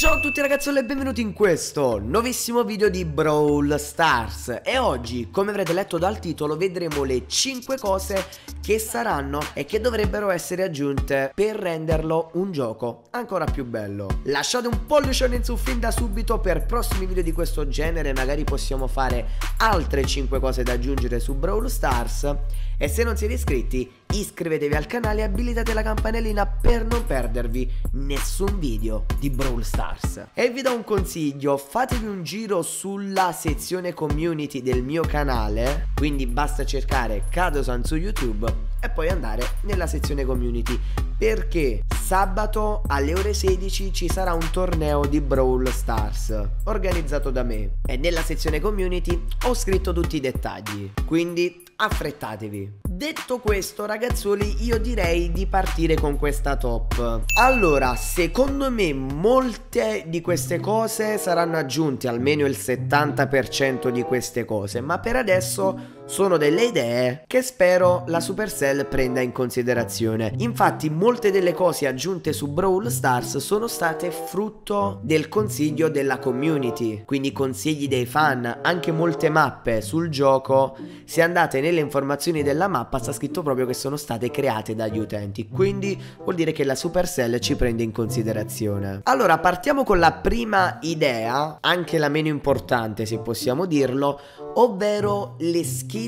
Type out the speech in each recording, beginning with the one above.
Ciao a tutti ragazzi e benvenuti in questo nuovissimo video di Brawl Stars. E oggi, come avrete letto dal titolo, vedremo le 5 cose che saranno e che dovrebbero essere aggiunte per renderlo un gioco ancora più bello. Lasciate un pollicione in su fin da subito per prossimi video di questo genere. Magari possiamo fare altre 5 cose da aggiungere su Brawl Stars. E se non siete iscritti, iscrivetevi al canale e abilitate la campanellina per non perdervi nessun video di Brawl Stars. E vi do un consiglio: fatevi un giro sulla sezione community del mio canale, quindi basta cercare kazuosan su YouTube e poi andare nella sezione community, perché sabato alle ore 16 ci sarà un torneo di Brawl Stars organizzato da me e nella sezione community ho scritto tutti i dettagli, quindi affrettatevi. Detto questo ragazzuoli, io direi di partire con questa top. Allora, secondo me molte di queste cose saranno aggiunte, almeno il 70% di queste cose, ma per adesso sono delle idee che spero la Supercell prenda in considerazione. Infatti molte delle cose aggiunte su Brawl Stars sono state frutto del consiglio della community, quindi consigli dei fan. Anche molte mappe sul gioco, se andate nelle informazioni della mappa, sta scritto proprio che sono state create dagli utenti, quindi vuol dire che la Supercell ci prende in considerazione. Allora partiamo con la prima idea, anche la meno importante se possiamo dirlo, ovvero le skin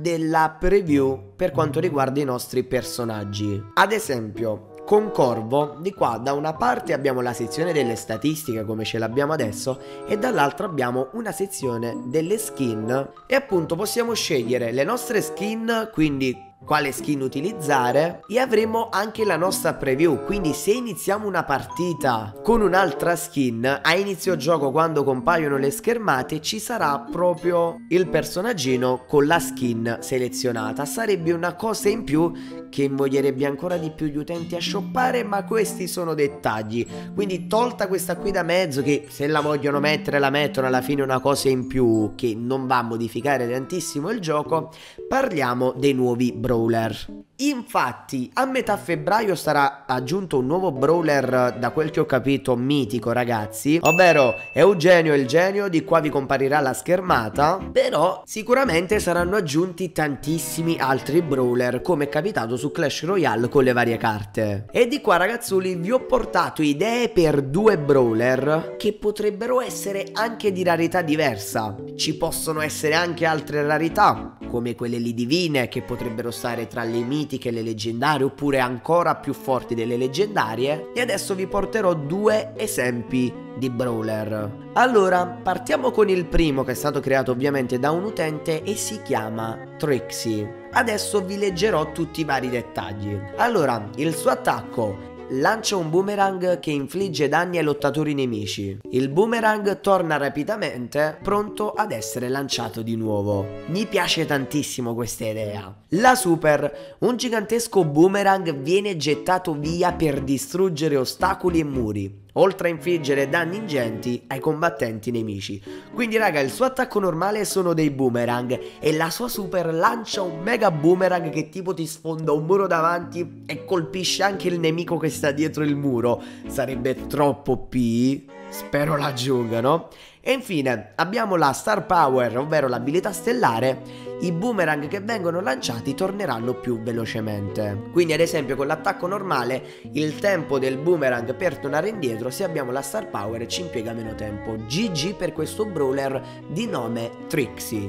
della preview per quanto riguarda i nostri personaggi. Ad esempio con Corvo, di qua da una parte abbiamo la sezione delle statistiche come ce l'abbiamo adesso e dall'altra abbiamo una sezione delle skin e appunto possiamo scegliere le nostre skin, quindi quale skin utilizzare, e avremo anche la nostra preview. Quindi se iniziamo una partita con un'altra skin, a inizio gioco quando compaiono le schermate ci sarà proprio il personaggino con la skin selezionata. Sarebbe una cosa in più che invoglierebbe ancora di più gli utenti a shoppare, ma questi sono dettagli, quindi tolta questa qui da mezzo, che se la vogliono mettere la mettono, alla fine è una cosa in più che non va a modificare tantissimo il gioco. Parliamo dei nuovi brawler. Infatti a metà febbraio sarà aggiunto un nuovo brawler, da quel che ho capito mitico ragazzi, ovvero Eugenio il genio. Di qua vi comparirà la schermata, però sicuramente saranno aggiunti tantissimi altri brawler, come è capitato su Clash Royale con le varie carte. E di qua ragazzuli vi ho portato idee per 2 brawler che potrebbero essere anche di rarità diversa. Ci possono essere anche altre rarità come quelle lì divine, che potrebbero stare tra le mitiche e le leggendarie, oppure ancora più forti delle leggendarie. E adesso vi porterò 2 esempi di brawler. Allora partiamo con il primo, che è stato creato ovviamente da un utente e si chiama Trixie. Adesso vi leggerò tutti i vari dettagli. Allora, il suo attacco: lancia un boomerang che infligge danni ai lottatori nemici. Il boomerang torna rapidamente, pronto ad essere lanciato di nuovo. Mi piace tantissimo questa idea. La super: un gigantesco boomerang viene gettato via per distruggere ostacoli e muri, oltre a infliggere danni ingenti ai combattenti nemici. Quindi raga, il suo attacco normale sono dei boomerang e la sua super lancia un mega boomerang che tipo ti sfonda un muro davanti e colpisce anche il nemico che sta dietro il muro. Sarebbe troppo OP, spero l'aggiungano. E infine abbiamo la Star Power, ovvero l'abilità stellare: i boomerang che vengono lanciati torneranno più velocemente. Quindi ad esempio con l'attacco normale il tempo del boomerang per tornare indietro, se abbiamo la Star Power ci impiega meno tempo. GG per questo brawler di nome Trixie.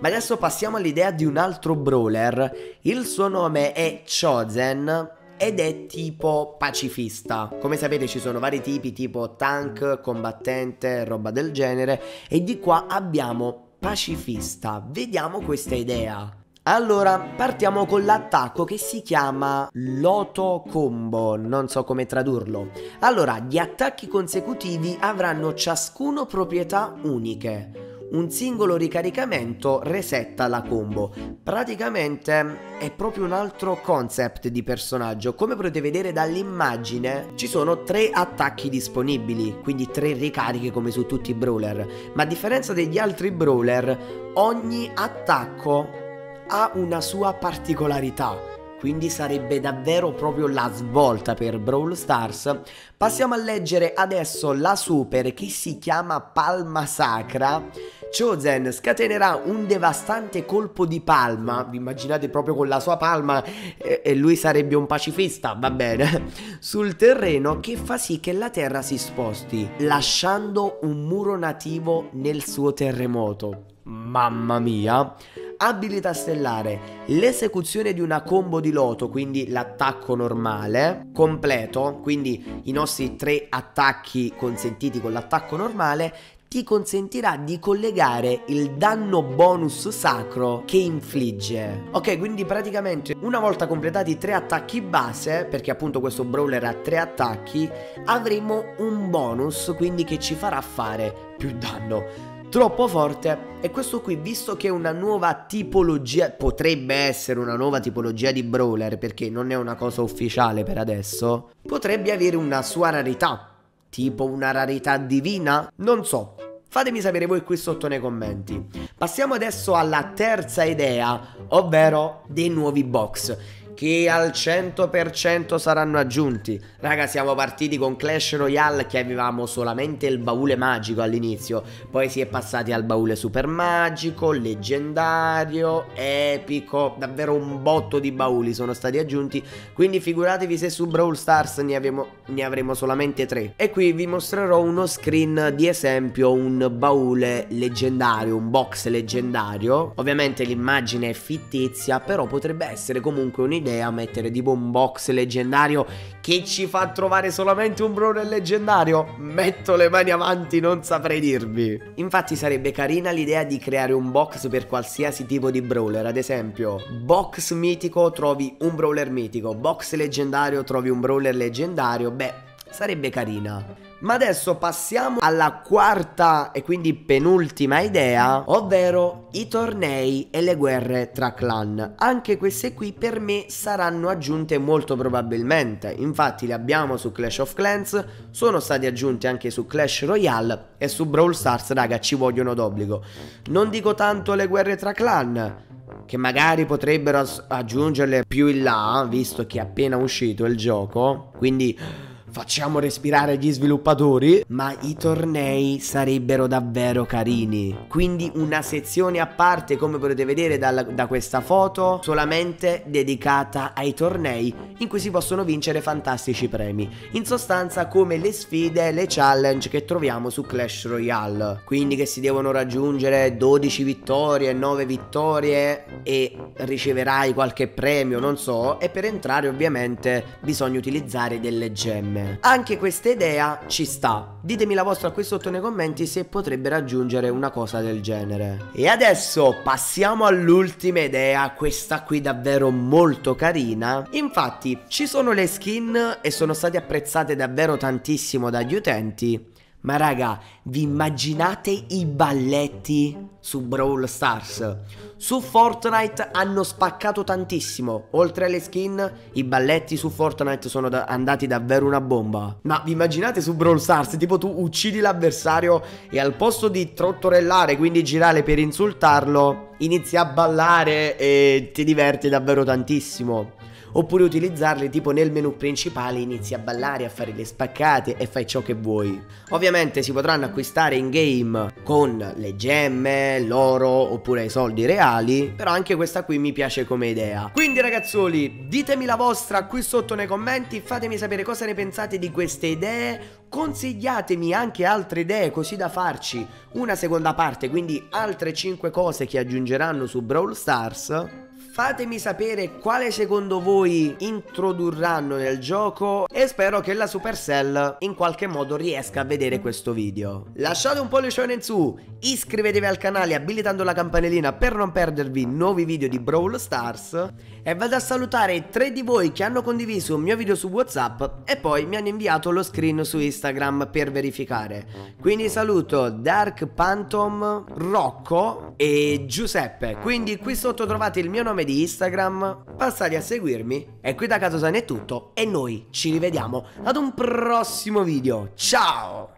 Ma adesso passiamo all'idea di un altro brawler. Il suo nome è Chozen ed è tipo pacifista. Come sapete ci sono vari tipi, tipo tank, combattente, roba del genere, e di qua abbiamo pacifista. Vediamo questa idea. Allora partiamo con l'attacco che si chiama Loto Combo, non so come tradurlo. Allora, gli attacchi consecutivi avranno ciascuno proprietà uniche. Un singolo ricaricamento resetta la combo. Praticamente è proprio un altro concept di personaggio. Come potete vedere dall'immagine ci sono 3 attacchi disponibili, quindi 3 ricariche come su tutti i brawler. Ma a differenza degli altri brawler, ogni attacco ha una sua particolarità. quindi sarebbe davvero proprio la svolta per Brawl Stars. Passiamo a leggere adesso la super che si chiama Palma Sacra. Chozen scatenerà un devastante colpo di palma, vi immaginate proprio con la sua palma, e lui sarebbe un pacifista, va bene, sul terreno, che fa sì che la terra si sposti, lasciando un muro nativo nel suo terremoto. Mamma mia. Abilità stellare, l'esecuzione di una combo di loto, quindi l'attacco normale completo, quindi i nostri 3 attacchi consentiti con l'attacco normale, ti consentirà di collegare il danno bonus sacro che infligge. Ok, quindi praticamente una volta completati 3 attacchi base, perché appunto questo brawler ha 3 attacchi, avremo un bonus, quindi che ci farà fare più danno. Troppo forte. E questo qui, visto che è una nuova tipologia, potrebbe essere una nuova tipologia di brawler, perché non è una cosa ufficiale per adesso, potrebbe avere una sua rarità, tipo una rarità divina, non so. Fatemi sapere voi qui sotto nei commenti. Passiamo adesso alla terza idea, ovvero dei nuovi box che al 100% saranno aggiunti. Raga, siamo partiti con Clash Royale che avevamo solamente il baule magico all'inizio, poi si è passati al baule super magico, leggendario, epico, davvero un botto di bauli sono stati aggiunti, quindi figuratevi se su Brawl Stars ne avremo solamente 3. E qui vi mostrerò uno screen di esempio, un baule leggendario, un box leggendario. Ovviamente l'immagine è fittizia, però potrebbe essere comunque un'idea a mettere tipo un box leggendario che ci fa trovare solamente un brawler leggendario. Metto le mani avanti, non saprei dirvi. Infatti sarebbe carina l'idea di creare un box per qualsiasi tipo di brawler, ad esempio box mitico trovi un brawler mitico, box leggendario trovi un brawler leggendario. Beh, sarebbe carina. Ma adesso passiamo alla quarta e quindi penultima idea, ovvero i tornei e le guerre tra clan. Anche queste qui per me saranno aggiunte molto probabilmente. Infatti le abbiamo su Clash of Clans, sono state aggiunte anche su Clash Royale e su Brawl Stars, raga, ci vogliono d'obbligo. Non dico tanto le guerre tra clan, che magari potrebbero aggiungerle più in là, visto che è appena uscito il gioco, quindi facciamo respirare gli sviluppatori. Ma i tornei sarebbero davvero carini, quindi una sezione a parte, come potete vedere da questa foto, solamente dedicata ai tornei, in cui si possono vincere fantastici premi, in sostanza come le sfide, le challenge che troviamo su Clash Royale, quindi che si devono raggiungere 12 vittorie, 9 vittorie e riceverai qualche premio, non so. E per entrare ovviamente bisogna utilizzare delle gemme. Anche questa idea ci sta. Ditemi la vostra qui sotto nei commenti se potrebbe raggiungere una cosa del genere. E adesso passiamo all'ultima idea, questa qui davvero molto carina. Infatti ci sono le skin e sono state apprezzate davvero tantissimo dagli utenti, ma raga, vi immaginate i balletti su Brawl Stars? Su Fortnite hanno spaccato tantissimo, oltre alle skin i balletti su Fortnite sono andati davvero una bomba. Ma vi immaginate su Brawl Stars, tipo tu uccidi l'avversario e al posto di trottorellare, quindi girare per insultarlo, inizi a ballare e ti diverti davvero tantissimo. Oppure utilizzarli tipo nel menu principale, inizi a ballare, a fare le spaccate e fai ciò che vuoi. Ovviamente si potranno acquistare in game con le gemme, l'oro oppure i soldi reali, però anche questa qui mi piace come idea. Quindi ragazzoli, ditemi la vostra qui sotto nei commenti, fatemi sapere cosa ne pensate di queste idee, consigliatemi anche altre idee così da farci una seconda parte, quindi altre 5 cose che aggiungeranno su Brawl Stars. Fatemi sapere quale secondo voi introdurranno nel gioco e spero che la Supercell in qualche modo riesca a vedere questo video. Lasciate un pollicione in su, iscrivetevi al canale abilitando la campanellina per non perdervi nuovi video di Brawl Stars e vado a salutare 3 di voi che hanno condiviso il mio video su WhatsApp e poi mi hanno inviato lo screen su Instagram per verificare. Quindi saluto Dark Phantom, Rocco e Giuseppe. Quindi qui sotto trovate il mio nome di Instagram, passate a seguirmi. E qui da Kazuosan è tutto e noi ci rivediamo ad un prossimo video. Ciao!